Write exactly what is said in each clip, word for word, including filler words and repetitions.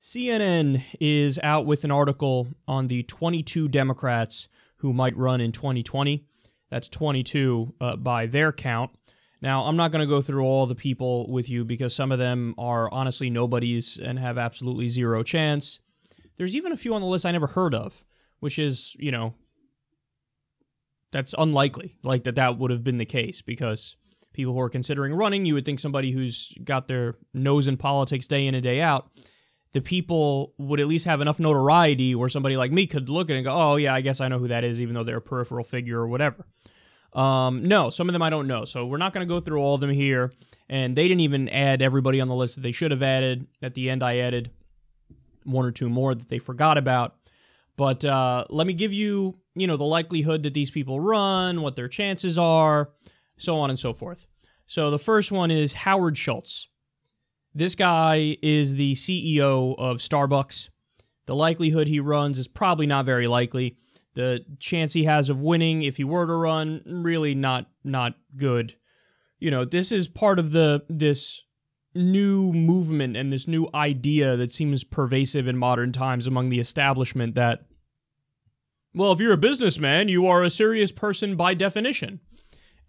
C N N is out with an article on the twenty-two Democrats who might run in twenty twenty. That's twenty-two uh, by their count. Now, I'm not going to go through all the people with you because some of them are honestly nobodies and have absolutely zero chance. There's even a few on the list I never heard of, which is, you know, that's unlikely, like that that would have been the case, because people who are considering running, you would think somebody who's got their nose in politics day in and day out, the people would at least have enough notoriety where somebody like me could look at it and go, oh, yeah, I guess I know who that is, even though they're a peripheral figure or whatever. Um, no, some of them I don't know, so we're not going to go through all of them here, and they didn't even add everybody on the list that they should have added. At the end, I added one or two more that they forgot about. But uh, let me give you, you know, the likelihood that these people run, what their chances are, so on and so forth. So the first one is Howard Schultz. This guy is the C E O of Starbucks. The likelihood he runs is probably not very likely. The chance he has of winning, if he were to run, really not not good. You know, this is part of the this new movement and this new idea that seems pervasive in modern times among the establishment that, well, if you're a businessman, you are a serious person by definition.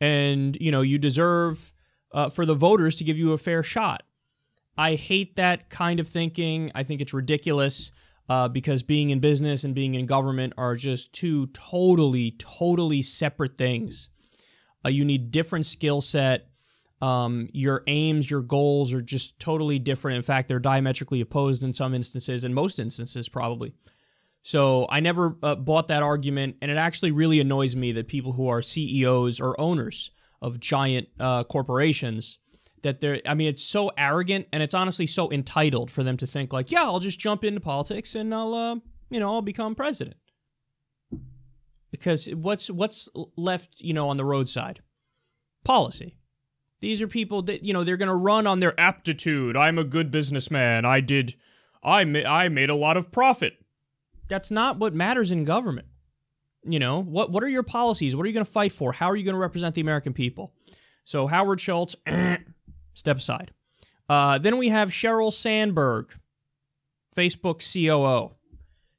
And, you know, you deserve uh, for the voters to give you a fair shot. I hate that kind of thinking. I think it's ridiculous. Uh, because being in business and being in government are just two totally, totally separate things. Uh, you need different skill set. Um, your aims, your goals are just totally different. In fact, they're diametrically opposed in some instances, in most instances probably. So I never uh, bought that argument, and it actually really annoys me that people who are C E Os or owners of giant uh, corporations, that they're, I mean, it's so arrogant, and it's honestly so entitled for them to think like, yeah, I'll just jump into politics and I'll, uh, you know, I'll become president. Because what's what's left, you know, on the roadside? Policy. These are people that, you know, they're going to run on their aptitude. I'm a good businessman. I did, I, ma I made a lot of profit. That's not what matters in government. You know, what, what are your policies? What are you going to fight for? How are you going to represent the American people? So Howard Schultz... Step aside. Uh, then we have Sheryl Sandberg, Facebook C O O.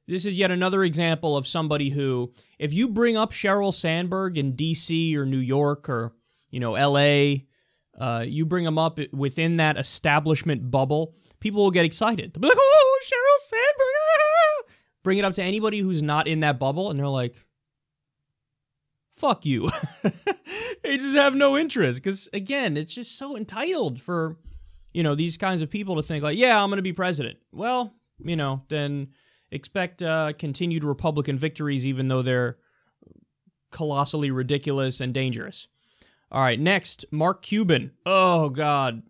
This is yet another example of somebody who, if you bring up Sheryl Sandberg in D C or New York or, you know, L A, uh, you bring them up within that establishment bubble, people will get excited. They'll be like, oh, Sheryl Sandberg! Ah! Bring it up to anybody who's not in that bubble, and they're like, fuck you. They just have no interest, because, again, it's just so entitled for, you know, these kinds of people to think, like, yeah, I'm going to be president. Well, you know, then expect uh, continued Republican victories, even though they're colossally ridiculous and dangerous. All right, next, Mark Cuban. Oh, God.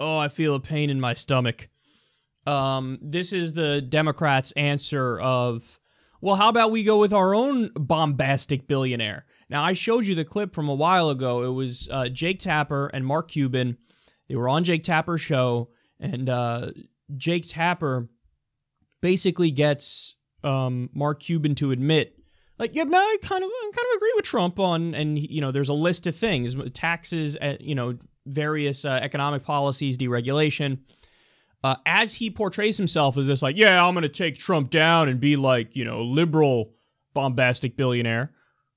Oh, I feel a pain in my stomach. Um, this is the Democrats' answer of, well, how about we go with our own bombastic billionaire? Now, I showed you the clip from a while ago. It was uh, Jake Tapper and Mark Cuban. They were on Jake Tapper's show, and uh, Jake Tapper basically gets um, Mark Cuban to admit, like, yeah, no, I kind of, I kind of agree with Trump on, and, you know, there's a list of things, taxes, you know, various uh, economic policies, deregulation. Uh, as he portrays himself as this, like, yeah, I'm going to take Trump down and be like, you know, liberal, bombastic billionaire.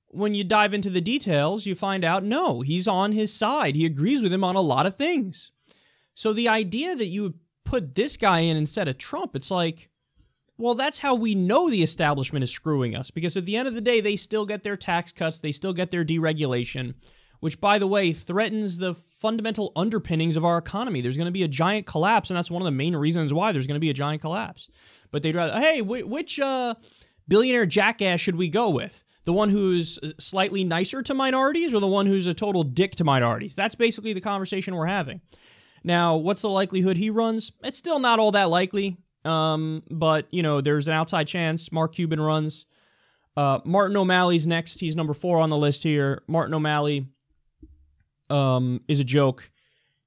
When you dive into the details, you find out, no, he's on his side. He agrees with him on a lot of things. So the idea that you would put this guy in instead of Trump, it's like, well, that's how we know the establishment is screwing us. Because at the end of the day, they still get their tax cuts. They still get their deregulation, which, by the way, threatens the fundamental underpinnings of our economy. There's going to be a giant collapse, and that's one of the main reasons why there's going to be a giant collapse. But they'd rather, hey, which uh, billionaire jackass should we go with? The one who's slightly nicer to minorities, or the one who's a total dick to minorities? That's basically the conversation we're having. Now, what's the likelihood he runs? It's still not all that likely, um, but, you know, there's an outside chance Mark Cuban runs. Uh, Martin O'Malley's next. He's number four on the list here. Martin O'Malley um, is a joke.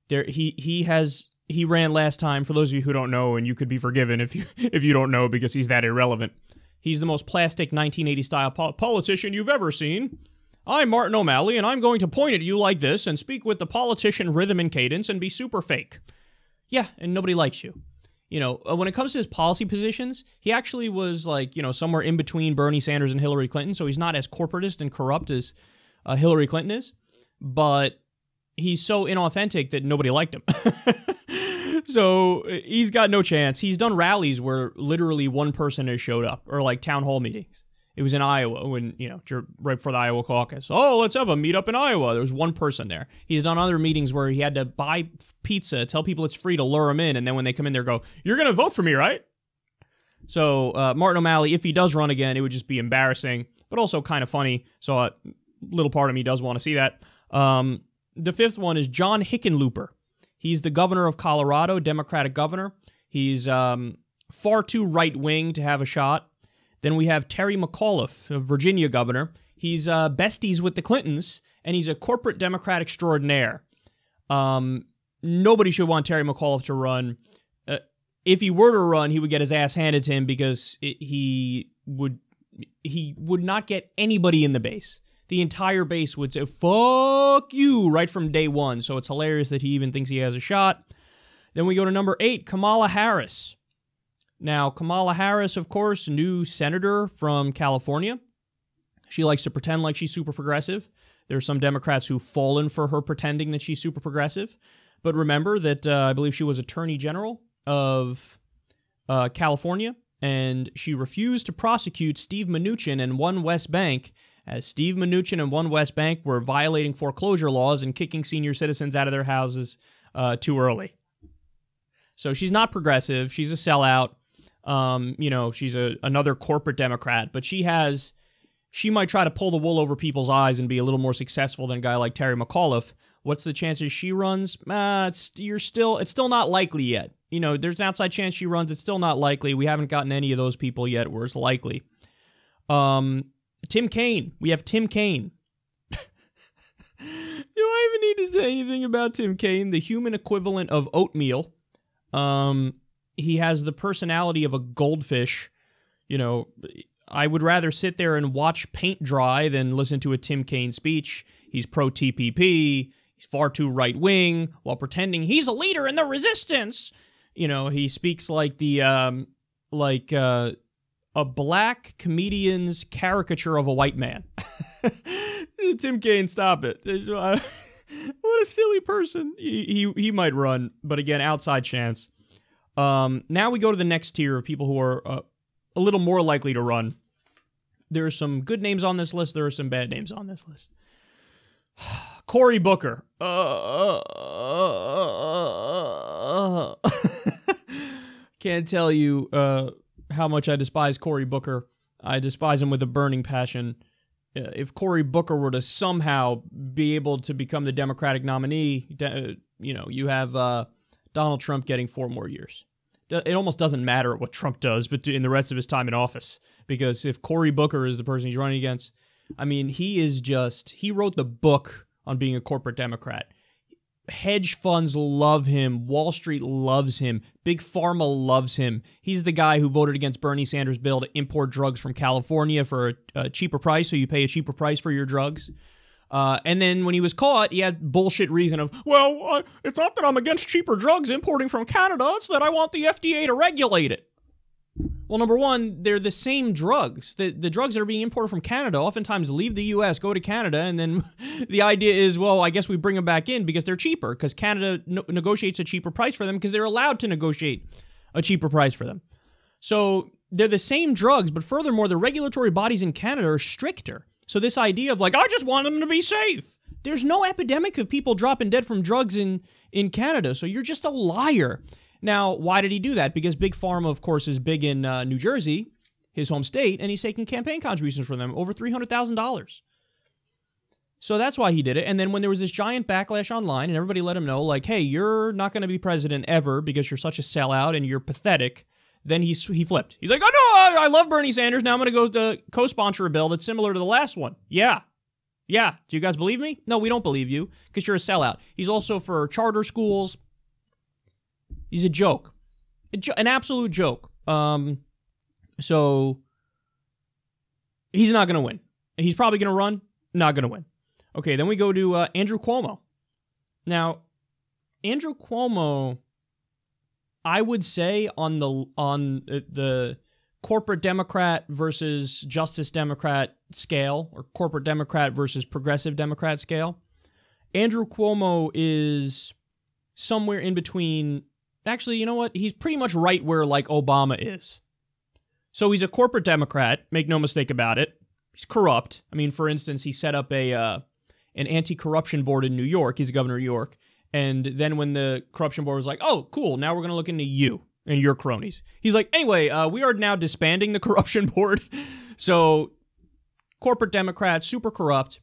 There, he he has he ran last time. For those of you who don't know, and you could be forgiven if you if you don't know because he's that irrelevant. He's the most plastic nineteen eighty style pol politician you've ever seen. I'm Martin O'Malley, and I'm going to point at you like this and speak with the politician rhythm and cadence and be super fake. Yeah, and nobody likes you. you know, when it comes to his policy positions, he actually was like, you know, somewhere in between Bernie Sanders and Hillary Clinton. So he's not as corporatist and corrupt as uh, Hillary Clinton is, but he's so inauthentic that nobody liked him. So he's got no chance. He's done rallies where literally one person has showed up, or like town hall meetings. It was in Iowa when, you know, right before the Iowa caucus. Oh, let's have a meetup in Iowa. There was one person there. He's done other meetings where he had to buy pizza, tell people it's free to lure them in, and then when they come in there go, you're going to vote for me, right? So uh, Martin O'Malley, if he does run again, it would just be embarrassing, but also kind of funny. So a little part of me does want to see that. Um, the fifth one is John Hickenlooper. He's the governor of Colorado, Democratic governor. He's um, far too right-wing to have a shot. Then we have Terry McAuliffe, a Virginia governor. He's uh, besties with the Clintons, and he's a corporate Democrat extraordinaire. Um, nobody should want Terry McAuliffe to run. Uh, if he were to run, he would get his ass handed to him because it, he would he would not get anybody in the base. The entire base would say, fuck you, right from day one. So it's hilarious that he even thinks he has a shot. Then we go to number eight, Kamala Harris. Now, Kamala Harris, of course, new senator from California. She likes to pretend like she's super progressive. There are some Democrats who've fallen for her pretending that she's super progressive. But remember that uh, I believe she was Attorney General of uh, California, and she refused to prosecute Steve Mnuchin and OneWest Bank, as Steve Mnuchin and OneWest Bank were violating foreclosure laws and kicking senior citizens out of their houses uh, too early. So she's not progressive. She's a sellout. Um, you know, she's a, another corporate Democrat, but she has, she might try to pull the wool over people's eyes and be a little more successful than a guy like Terry McAuliffe. What's the chances she runs? Uh, it's, you're still, it's still not likely yet. You know, there's an outside chance she runs. It's still not likely. We haven't gotten any of those people yet where it's likely. Um... Tim Kaine. We have Tim Kaine. Do I even need to say anything about Tim Kaine? The human equivalent of oatmeal. Um, he has the personality of a goldfish. You know, I would rather sit there and watch paint dry than listen to a Tim Kaine speech. He's pro-T P P. He's far too right-wing while pretending he's a leader in the resistance. You know, he speaks like the, um, like, uh... a black comedian's caricature of a white man. Tim Kaine, stop it. What a silly person. He, he he might run, but again, outside chance. Um, now we go to the next tier of people who are uh, a little more likely to run. There are some good names on this list. There are some bad names on this list. Cory Booker. Uh, uh, uh, uh, uh. Can't tell you... Uh, how much I despise Cory Booker. I despise him with a burning passion. Uh, if Cory Booker were to somehow be able to become the Democratic nominee, de uh, you know, you have uh, Donald Trump getting four more years. D it almost doesn't matter what Trump does, but in the rest of his time in office, because if Cory Booker is the person he's running against, I mean, he is just, he wrote the book on being a corporate Democrat. Hedge funds love him. Wall Street loves him. Big Pharma loves him. He's the guy who voted against Bernie Sanders' bill to import drugs from California for a, a cheaper price, so you pay a cheaper price for your drugs. Uh, and then when he was caught, he had bullshit reason of, well, uh, it's not that I'm against cheaper drugs importing from Canada, it's that I want the F D A to regulate it. Well, number one, they're the same drugs. The, the drugs that are being imported from Canada oftentimes leave the U S, go to Canada, and then the idea is, well, I guess we bring them back in because they're cheaper, because Canada no negotiates a cheaper price for them because they're allowed to negotiate a cheaper price for them. So they're the same drugs, but furthermore, the regulatory bodies in Canada are stricter. So this idea of like, I just want them to be safe. There's no epidemic of people dropping dead from drugs in, in Canada, so you're just a liar. Now, why did he do that? Because Big Pharma, of course, is big in uh, New Jersey, his home state, and he's taking campaign contributions from them, over three hundred thousand dollars. So that's why he did it. And then when there was this giant backlash online and everybody let him know, like, hey, you're not going to be president ever because you're such a sellout and you're pathetic, then he, he flipped. He's like, oh, no, I, I love Bernie Sanders. Now I'm going to go to co-sponsor a bill that's similar to the last one. Yeah. Yeah. Do you guys believe me? No, we don't believe you because you're a sellout. He's also for charter schools. He's a joke, a jo an absolute joke. Um, so he's not going to win. He's probably going to run, not going to win. Okay, then we go to uh, Andrew Cuomo. Now, Andrew Cuomo, I would say on the on the corporate Democrat versus Justice Democrat scale, or corporate Democrat versus progressive Democrat scale, Andrew Cuomo is somewhere in between. Actually, you know what? He's pretty much right where, like, Obama is. So he's a corporate Democrat, make no mistake about it. He's corrupt. I mean, for instance, he set up a uh, an anti-corruption board in New York. He's the governor of New York. And then when the corruption board was like, oh, cool, now we're going to look into you and your cronies, he's like, anyway, uh, we are now disbanding the corruption board. So corporate Democrat, super corrupt.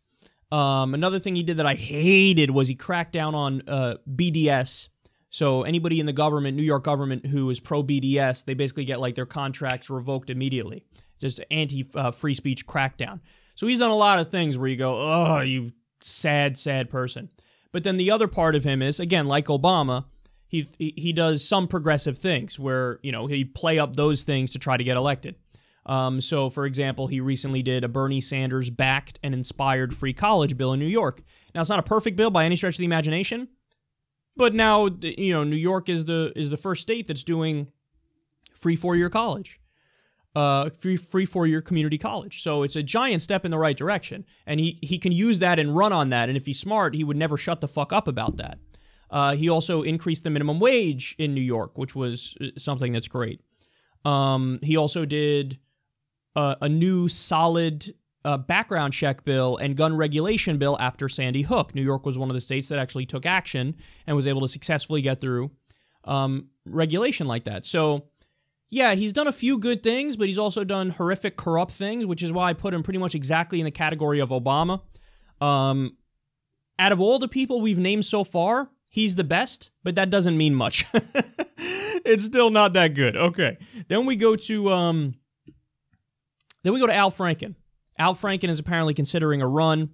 Um, another thing he did that I hated was he cracked down on uh, B D S. So anybody in the government, New York government, who is pro-B D S, they basically get, like, their contracts revoked immediately. Just anti-free uh, speech crackdown. So he's done a lot of things where you go, oh, you sad, sad person. But then the other part of him is, again, like Obama, he, he, he does some progressive things where, you know, he play up those things to try to get elected. Um, so, for example, he recently did a Bernie Sanders-backed and inspired free college bill in New York. Now, it's not a perfect bill by any stretch of the imagination, but now, you know, New York is the is the first state that's doing free four-year college, uh, free free four-year community college. So it's a giant step in the right direction, and he he can use that and run on that. And if he's smart, he would never shut the fuck up about that. Uh, he also increased the minimum wage in New York, which was something that's great. Um, he also did a, a new solid uh, background check bill and gun regulation bill after Sandy Hook. New York was one of the states that actually took action and was able to successfully get through um, regulation like that. So, yeah, he's done a few good things, but he's also done horrific, corrupt things, which is why I put him pretty much exactly in the category of Obama. Um, out of all the people we've named so far, he's the best, but that doesn't mean much. It's still not that good. Okay. Then we go to um, then we go to Al Franken. Al Franken is apparently considering a run.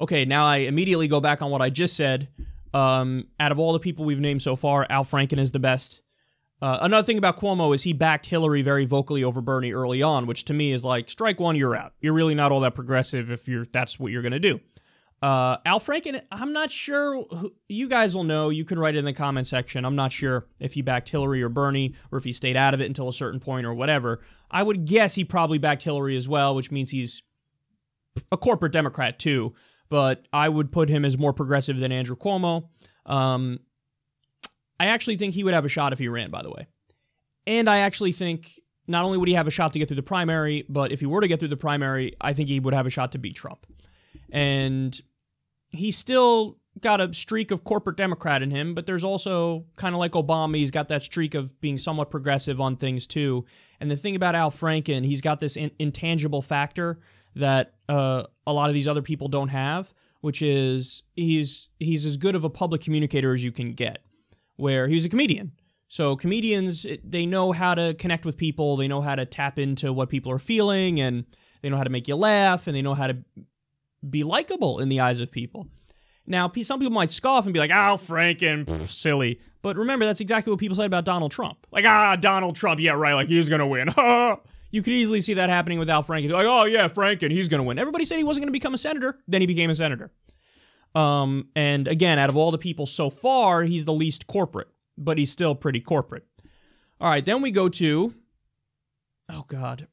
Okay, now I immediately go back on what I just said. Um, out of all the people we've named so far, Al Franken is the best. Uh, another thing about Cuomo is he backed Hillary very vocally over Bernie early on, which to me is like, strike one, you're out. You're really not all that progressive if you're that's what you're going to do. Uh, Al Franken, I'm not sure, who, you guys will know, you can write it in the comment section, I'm not sure if he backed Hillary or Bernie, or if he stayed out of it until a certain point or whatever. I would guess he probably backed Hillary as well, which means he's a corporate Democrat too, but I would put him as more progressive than Andrew Cuomo. Um, I actually think he would have a shot if he ran, by the way. And I actually think not only would he have a shot to get through the primary, but if he were to get through the primary, I think he would have a shot to beat Trump. And he's still got a streak of corporate Democrat in him, but there's also, kind of like Obama, he's got that streak of being somewhat progressive on things too. And the thing about Al Franken, he's got this in intangible factor that uh, a lot of these other people don't have, which is he's he's as good of a public communicator as you can get, where he was a comedian. So comedians, they know how to connect with people, they know how to tap into what people are feeling, and they know how to make you laugh, and they know how to be likable in the eyes of people. Now, some people might scoff and be like, Al Franken, pff, silly. But remember, that's exactly what people said about Donald Trump. Like, ah, Donald Trump, yeah, right, like, he's gonna win. You could easily see that happening with Al Franken. Like, oh, yeah, Franken, he's gonna win. Everybody said he wasn't gonna become a senator, then he became a senator. Um, and again, out of all the people so far, he's the least corporate, but he's still pretty corporate. All right, then we go to, oh, God.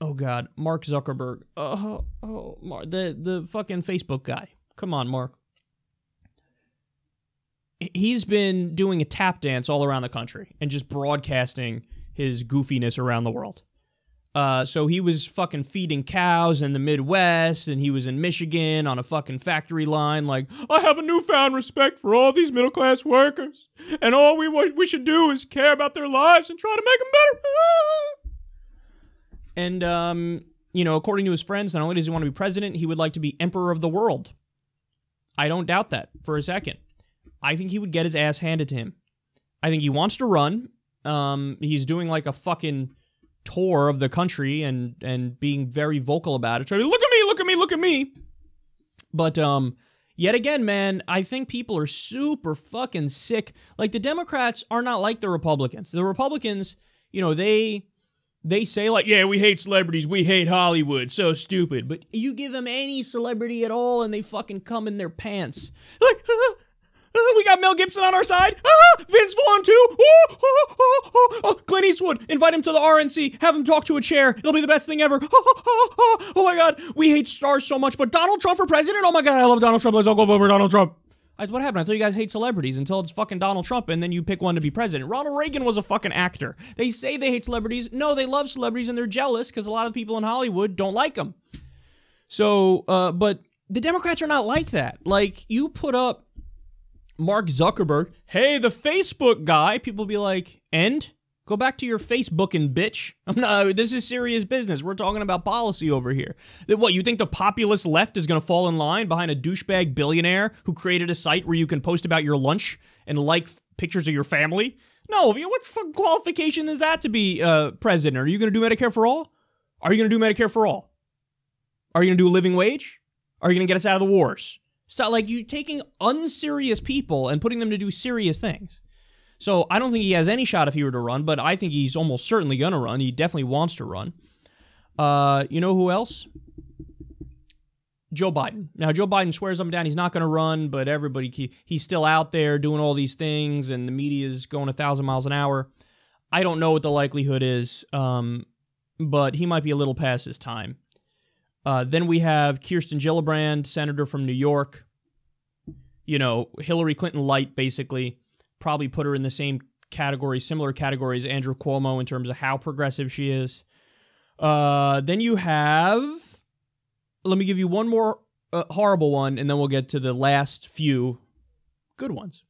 Oh, God, Mark Zuckerberg. Oh, oh, Mark, the, the fucking Facebook guy. Come on, Mark. He's been doing a tap dance all around the country and just broadcasting his goofiness around the world. Uh, so he was fucking feeding cows in the Midwest, and he was in Michigan on a fucking factory line like, I have a newfound respect for all these middle-class workers, and all we, we should do is care about their lives and try to make them better. And, um, you know, according to his friends, not only does he want to be president, he would like to be emperor of the world. I don't doubt that for a second. I think he would get his ass handed to him. I think he wants to run. Um, he's doing like a fucking tour of the country and, and being very vocal about it. Trying to be, look at me, look at me, look at me. But, um, yet again, man, I think people are super fucking sick. Like, the Democrats are not like the Republicans. The Republicans, you know, they... They say, like, yeah, we hate celebrities, we hate Hollywood, so stupid. But you give them any celebrity at all, and they fucking come in their pants. Like, We got Mel Gibson on our side. Ah, Vince Vaughn too. Oh, oh, oh, oh, oh. Clint Eastwood. Invite him to the R N C. Have him talk to a chair. It'll be the best thing ever. Oh, oh, oh, oh. Oh my God. We hate stars so much. But Donald Trump for president? Oh my God. I love Donald Trump. Let's all go vote for Donald Trump. I, what happened? I thought you guys hate celebrities until it's fucking Donald Trump and then you pick one to be president. Ronald Reagan was a fucking actor. They say they hate celebrities. No, they love celebrities and they're jealous because a lot of people in Hollywood don't like them. So, uh, but the Democrats are not like that. Like, you put up Mark Zuckerberg, hey, the Facebook guy, people be like, end? Go back to your Facebooking, bitch. I'm not, this is serious business. We're talking about policy over here. What, you think the populist left is going to fall in line behind a douchebag billionaire who created a site where you can post about your lunch and like pictures of your family? No, I mean, what fucking qualification is that to be uh, president? Are you going to do Medicare for all? Are you going to do Medicare for all? Are you going to do a living wage? Are you going to get us out of the wars? Stop, like, you're taking unserious people and putting them to do serious things. So I don't think he has any shot if he were to run, but I think he's almost certainly going to run. He definitely wants to run. Uh, you know who else? Joe Biden. Now, Joe Biden swears up and down he's not going to run, but everybody, he, he's still out there doing all these things, and the media's going a thousand miles an hour. I don't know what the likelihood is, um, but he might be a little past his time. Uh, then we have Kirsten Gillibrand, senator from New York. You know, Hillary Clinton light, basically. Probably put her in the same category, similar category as Andrew Cuomo in terms of how progressive she is. Uh, then you have, let me give you one more uh, horrible one, and then we'll get to the last few good ones.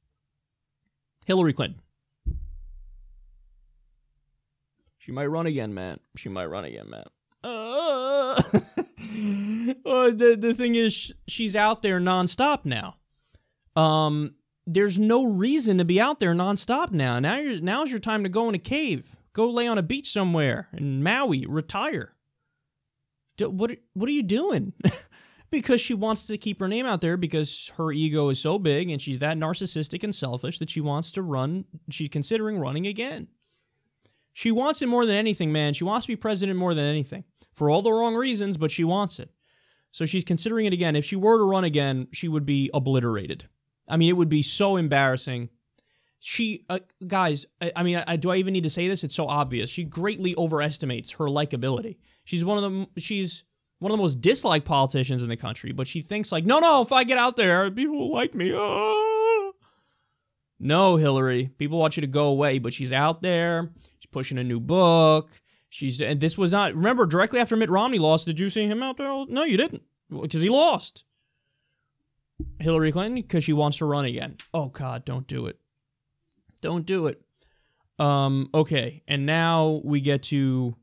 Hillary Clinton. She might run again, man. She might run again, man. Uh, well, the, the thing is, she's out there nonstop now. Um... There's no reason to be out there nonstop now. Now you're, now's your time to go in a cave. Go lay on a beach somewhere in Maui. Retire. Do, what, what are you doing? Because she wants to keep her name out there because her ego is so big and she's that narcissistic and selfish that she wants to run. She's considering running again. She wants it more than anything, man. She wants to be president more than anything. For all the wrong reasons, but she wants it. So she's considering it again. If she were to run again, she would be obliterated. I mean, it would be so embarrassing. She, uh, guys, I, I mean, I, do I even need to say this? It's so obvious. She greatly overestimates her likability. She's one of the, she's one of the most disliked politicians in the country, but she thinks like, no, no, if I get out there, people will like me. Oh. No, Hillary, people want you to go away, but she's out there. She's pushing a new book. She's, and this was not, remember, directly after Mitt Romney lost, did you see him out there? No, you didn't, because he lost. Hillary Clinton, because she wants to run again. Oh, God, don't do it. Don't do it. Um, okay, and now we get to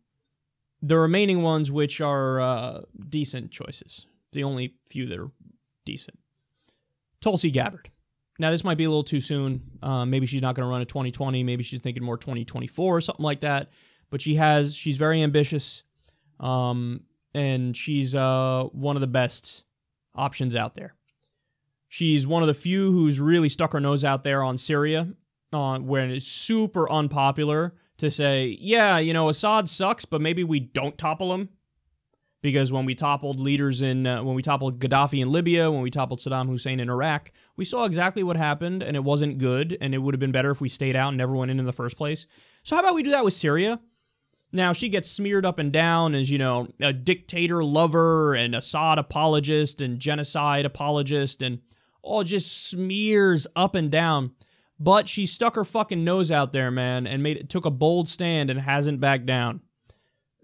the remaining ones, which are uh, decent choices. The only few that are decent. Tulsi Gabbard. Now, this might be a little too soon. Uh, maybe she's not going to run in twenty twenty. Maybe she's thinking more twenty twenty-four or something like that. But she has, she's very ambitious, um, and she's uh, one of the best options out there. She's one of the few who's really stuck her nose out there on Syria, uh, when it's super unpopular to say, yeah, you know, Assad sucks, but maybe we don't topple him. Because when we toppled leaders in, uh, when we toppled Gaddafi in Libya, when we toppled Saddam Hussein in Iraq, we saw exactly what happened, and it wasn't good, and it would have been better if we stayed out and never went in in the first place. So how about we do that with Syria? Now, she gets smeared up and down as, you know, a dictator lover and Assad apologist and genocide apologist and all just smears up and down, but she stuck her fucking nose out there, man, and made it, took a bold stand and hasn't backed down.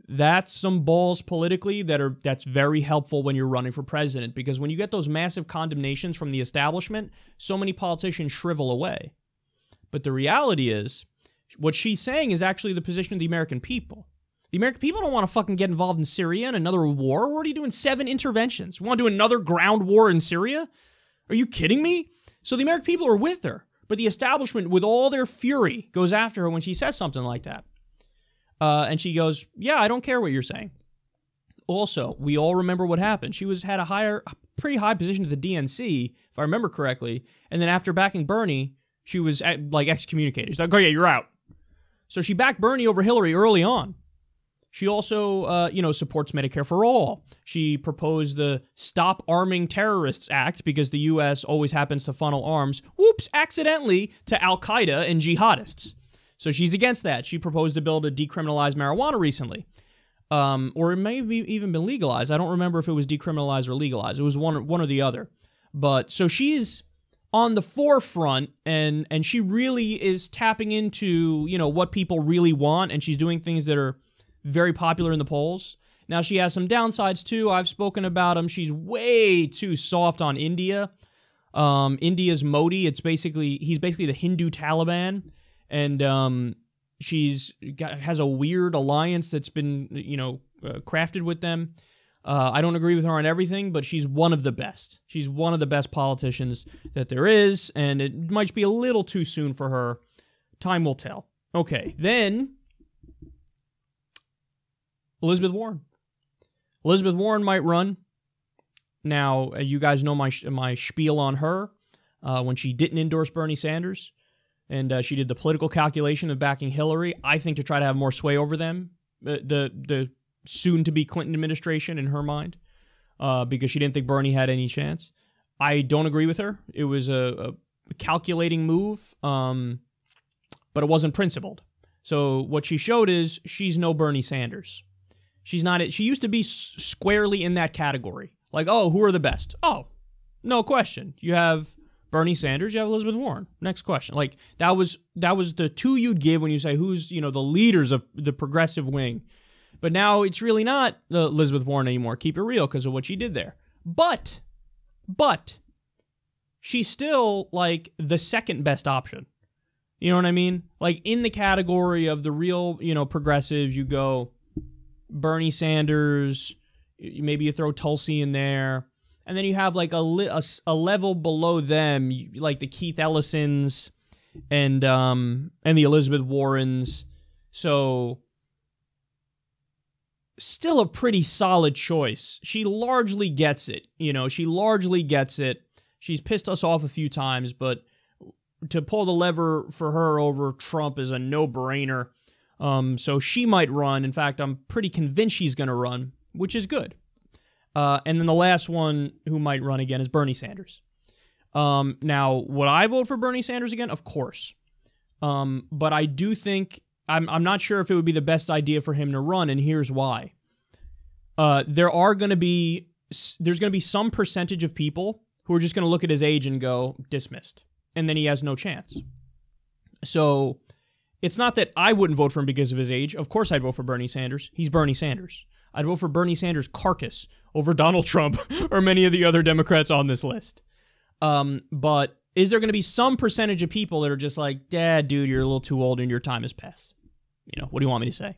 That's some balls politically that are that's very helpful when you're running for president, because when you get those massive condemnations from the establishment, so many politicians shrivel away. But the reality is, what she's saying is actually the position of the American people. The American people don't want to fucking get involved in Syria and another war. We're already doing seven interventions. We want to do another ground war in Syria? Are you kidding me? So the American people are with her, but the establishment, with all their fury, goes after her when she says something like that. Uh, and she goes, yeah, I don't care what you're saying. Also, we all remember what happened. She was had a higher, a pretty high position at the D N C, if I remember correctly, and then after backing Bernie, she was, at, like, excommunicated. She's like, oh, yeah, you're out. So she backed Bernie over Hillary early on. She also, uh, you know, supports Medicare for All. She proposed the Stop Arming Terrorists Act because the U S always happens to funnel arms, whoops, accidentally, to Al-Qaeda and jihadists. So she's against that. She proposed a bill to decriminalize marijuana recently. Um, or it may have even been legalized. I don't remember if it was decriminalized or legalized. It was one, one or the other. But so she's on the forefront, and, and she really is tapping into, you know, what people really want, and she's doing things that are very popular in the polls. Now, she has some downsides, too. I've spoken about them. She's way too soft on India. Um, India's Modi, it's basically, he's basically the Hindu Taliban, and um, she's got, has a weird alliance that's been, you know, uh, crafted with them. Uh, I don't agree with her on everything, but she's one of the best. She's one of the best politicians that there is, and it might be a little too soon for her. Time will tell. Okay, then Elizabeth Warren. Elizabeth Warren might run. Now, you guys know my my spiel on her uh, when she didn't endorse Bernie Sanders, and uh, she did the political calculation of backing Hillary, I think, to try to have more sway over them. Uh, the the soon-to-be Clinton administration, in her mind, uh, because she didn't think Bernie had any chance. I don't agree with her. It was a, a calculating move, um, but it wasn't principled. So what she showed is she's no Bernie Sanders. She's not. She used to be squarely in that category. Like, oh, who are the best? Oh, no question. You have Bernie Sanders. You have Elizabeth Warren. Next question. Like, that was that was the two you'd give when you say who's, you know, the leaders of the progressive wing. But now it's really not Elizabeth Warren anymore. Keep it real because of what she did there. But, but, she's still, like, the second best option. You know what I mean? Like, in the category of the real, you know, progressives, you go Bernie Sanders, maybe you throw Tulsi in there. And then you have, like, a, li a, a level below them, like the Keith Ellisons and, um, and the Elizabeth Warrens. So still a pretty solid choice. She largely gets it. You know, she largely gets it. She's pissed us off a few times, but to pull the lever for her over Trump is a no-brainer. Um, so she might run. In fact, I'm pretty convinced she's going to run, which is good. Uh, and then the last one who might run again is Bernie Sanders. Um, now, would I vote for Bernie Sanders again? Of course. Um, but I do think, I'm, I'm not sure if it would be the best idea for him to run, and here's why. Uh, there are going to be, there's going to be some percentage of people who are just going to look at his age and go, dismissed. And then he has no chance. So it's not that I wouldn't vote for him because of his age. Of course I'd vote for Bernie Sanders. He's Bernie Sanders. I'd vote for Bernie Sanders' carcass over Donald Trump or many of the other Democrats on this list. Um, but is there going to be some percentage of people that are just like, Dad, dude, you're a little too old and your time has passed? You know, what do you want me to say?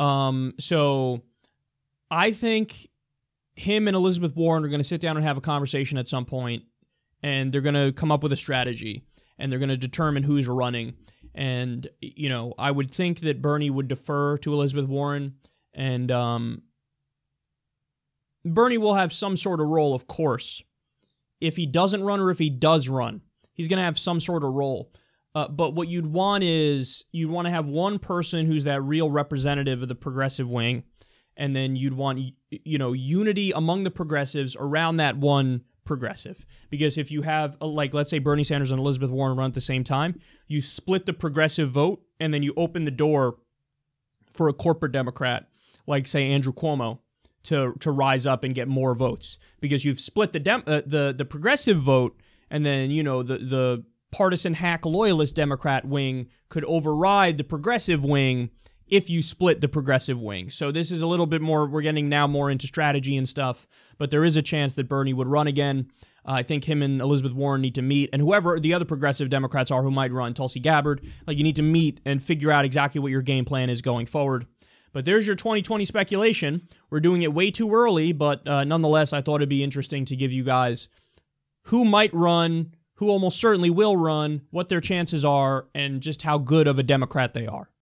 Um, so I think him and Elizabeth Warren are going to sit down and have a conversation at some point, and they're going to come up with a strategy, and they're going to determine who's running. And, you know, I would think that Bernie would defer to Elizabeth Warren, and um, Bernie will have some sort of role, of course. If he doesn't run or if he does run, he's going to have some sort of role. Uh, but what you'd want is, you'd want to have one person who's that real representative of the progressive wing, and then you'd want, you know, unity among the progressives around that one progressive. Because if you have, like, let's say Bernie Sanders and Elizabeth Warren run at the same time, you split the progressive vote, and then you open the door for a corporate Democrat, like, say, Andrew Cuomo, to to rise up and get more votes, because you've split the dem uh, the the progressive vote, and then, you know, the the partisan hack loyalist Democrat wing could override the progressive wing if you split the progressive wing. So this is a little bit more, we're getting now more into strategy and stuff, but there is a chance that Bernie would run again. Uh, I think him and Elizabeth Warren need to meet, and whoever the other progressive Democrats are who might run, Tulsi Gabbard, like, you need to meet and figure out exactly what your game plan is going forward. But there's your twenty twenty speculation. We're doing it way too early, but uh, nonetheless, I thought it'd be interesting to give you guys who might run, who almost certainly will run, what their chances are, and just how good of a Democrat they are.